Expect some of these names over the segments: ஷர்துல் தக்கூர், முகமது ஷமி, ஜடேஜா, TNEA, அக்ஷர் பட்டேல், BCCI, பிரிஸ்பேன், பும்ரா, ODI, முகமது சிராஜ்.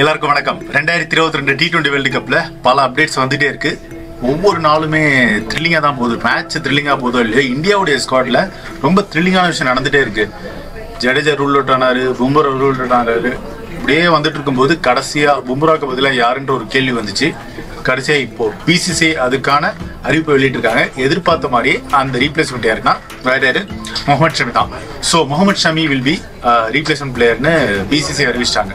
எல்லாருக்கும் வணக்கம். 2022 T20 world கப்பில் பல அப்டேட்ஸ் வந்துட்டே இருக்கு. ஒவ்வொரு நாளுமே த்ரில்லிங்காக தான் போகுது. மேட்ச் த்ரில்லிங்காக போதும் இல்லையா, இந்தியாவுடைய ஸ்குவாடில் ரொம்ப த்ரில்லிங்கான விஷயம் நடந்துகிட்டே இருக்கு. ஜடேஜா ரூல் அவுட் ஆனாரு, பும்ரா ரூல் அவுட் ஆனாரு. இப்படியே வந்துட்டு இருக்கும்போது கடைசியாக பும்ராவுக்கு பதிலாக யாருன்ற ஒரு கேள்வி வந்துச்சு. கடைசியாக இப்போது BCCI அதுக்கான அறிவிப்பை வெளியிட்டிருக்காங்க. எதிர்பார்த்த மாதிரியே அந்த ரீப்ளேஸ்மெண்ட் யாருன்னா வேறு முகமது ஷமி தான். So முகமது ஷமி will be replacement பிளேயர்னு BCCI அறிவிச்சிட்டாங்க.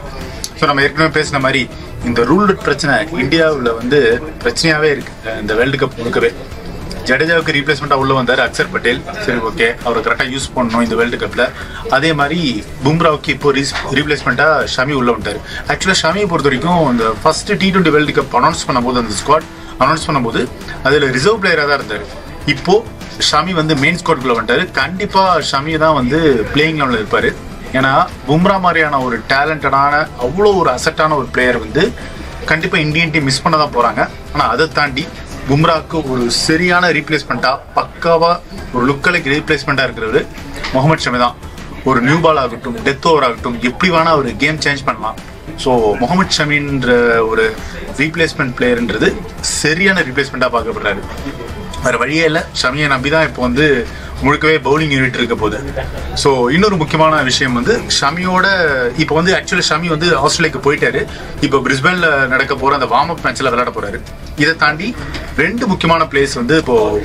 ஸோ நம்ம ஏற்கனவே பேசின மாதிரி இந்த ரூல் பிரச்சனை இந்தியாவில் வந்து பிரச்சனையாகவே இருக்குது. இந்த வேர்ல்டு கப் முழுக்கவே ஜடேஜாவுக்கு ரீப்ளேஸ்மெண்ட்டாக உள்ளே வந்தார் அக்ஷர் பட்டேல். சரி, ஓகே, அவரை கரெக்டாக யூஸ் பண்ணணும் இந்த வேர்ல்டு கப்பில். அதே மாதிரி பும்ராவுக்கு இப்போ ரீப்ளேஸ்மெண்ட்டாக ஷமி உள்ளே வந்தார். ஆக்சுவலாக ஷமியை பொறுத்த வரைக்கும் இந்த first T20 world Cup announce பண்ணும்போது, அந்த ஸ்குவாட் அனௌன்ஸ் பண்ணும்போது அதில் ரிசர்வ் பிளேயராக தான் இருந்தார். இப்போது ஷமி வந்து மெயின் ஸ்குவாட்குள்ளே வந்துட்டார். கண்டிப்பாக ஷமி தான் வந்து பிளேயிங் லெவலில் இருப்பார். ஏன்னா பும்ரா மாதிரியான ஒரு டேலண்டடான அவ்வளோ ஒரு அசட்டான ஒரு பிளேயர் வந்து கண்டிப்பாக இந்தியன் டீம் மிஸ் பண்ண தான் போகிறாங்க. ஆனால் அதை தாண்டி பும்ராவுக்கு ஒரு சரியான ரீப்ளேஸ்மெண்ட்டாக பக்காவாக ஒரு லுக்கலைக்கு ரீப்ளேஸ்மெண்ட்டாக இருக்கிறது முகமது ஷமி தான். ஒரு நியூ பால் ஆகட்டும், டெத் ஓவர் ஆகட்டும், எப்படி வேணால் ஒரு கேம் சேஞ்ச் பண்ணலாம். ஸோ முகமது ஷமின்ற ஒரு ரீப்ளேஸ்மெண்ட் பிளேயர்ன்றது சரியான ரீப்ளேஸ்மெண்ட்டாக பார்க்கப்படுறாரு. வேறு வழியே இல்லை, ஷமியை நம்பி தான் இப்போ வந்து முழுக்கவே பவுலிங் யூனிட் இருக்க போது. ஸோ இன்னொரு முக்கியமான விஷயம் வந்து ஷமியோட இப்போ வந்து ஆக்சுவலி ஷமி வந்து ஆஸ்திரேலியாவுக்கு போயிட்டாரு. இப்போ பிரிஸ்பேனில் நடக்க போகிற அந்த வார்ம் அப் மேட்ச்சில் விளையாட போகிறாரு. இதை தாண்டி ரெண்டு முக்கியமான பிளேயர்ஸ் வந்து இப்போது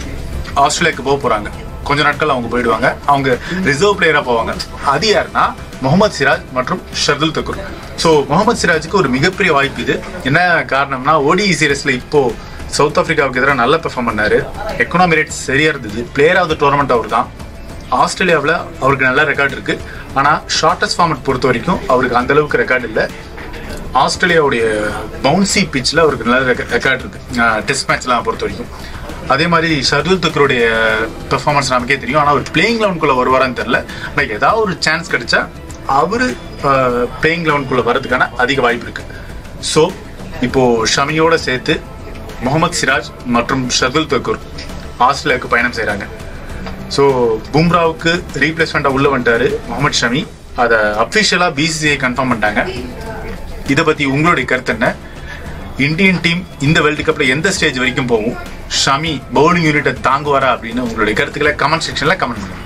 ஆஸ்திரேலியாவுக்கு போக போகிறாங்க. கொஞ்ச நாட்கள் அவங்க போயிடுவாங்க. அவங்க ரிசர்வ் பிளேயராக போவாங்க. அது யாருன்னா முகமது சிராஜ் மற்றும் ஷர்துல் தக்கூர். ஸோ முகமது சிராஜுக்கு ஒரு மிகப்பெரிய வாய்ப்பு இது. என்ன காரணம்னா ODI சீரீஸில் இப்போது சவுத் ஆஃப்ரிக்காவுக்கு எதிராக நல்லா பெர்ஃபார்ம் பண்ணார். எக்கனாமி ரேட் சரியாக இருந்தது. பிளேயர் ஆஃப் த டோர்னமெண்ட் அவர் தான். ஆஸ்திரேலியாவில் அவருக்கு நல்ல ரெக்கார்டு இருக்குது. ஆனால் ஷார்ட்டஸ்ட் ஃபார்மெட் பொறுத்த வரைக்கும் அவருக்கு அந்தளவுக்கு ரெக்கார்டு இல்லை. ஆஸ்திரேலியாவுடைய பவுன்சி பிச்சில் அவருக்கு நல்ல ரெக்கார்டு இருக்குது டெஸ்ட் மேட்ச்லாம் பொறுத்த வரைக்கும். அதே மாதிரி ஷர்துல் தக்கூருடைய பெர்ஃபார்மன்ஸ் நமக்கே தெரியும். ஆனால் அவர் பிளேயிங் லெவன்குள்ளே வருவாரான்னு தெரில. ஆனால் ஏதாவது ஒரு சான்ஸ் கிடைச்சா அவர் பிளேயிங் லெவன்குள்ளே வர்றதுக்கான அதிக வாய்ப்பு இருக்குது. ஸோ இப்போது ஷமியோடு சேர்த்து முகமது சிராஜ் மற்றும் ஷர்துல் தக்கூர் ஆஸ்திரேலியாவுக்கு பயணம் செய்கிறாங்க. ஸோ பும்ராவுக்கு ரீப்ளேஸ்மெண்ட்டாக உள்ளே வந்துட்டார் முகமது ஷமி. அதை அஃபிஷியலாக BCCI கன்ஃபார்ம் பண்ணிட்டாங்க. இதை பற்றி உங்களுடைய கருத்து என்ன? இந்தியன் டீம் இந்த வேர்ல்டு கப்பில் எந்த ஸ்டேஜ் வரைக்கும் போகும்? ஷமி பவுலிங் யூனிட்டை தாங்குவாரா அப்படின்னு உங்களுடைய கருத்துக்களை கமெண்ட் செக்ஷனில் கமெண்ட் பண்ணுங்கள்.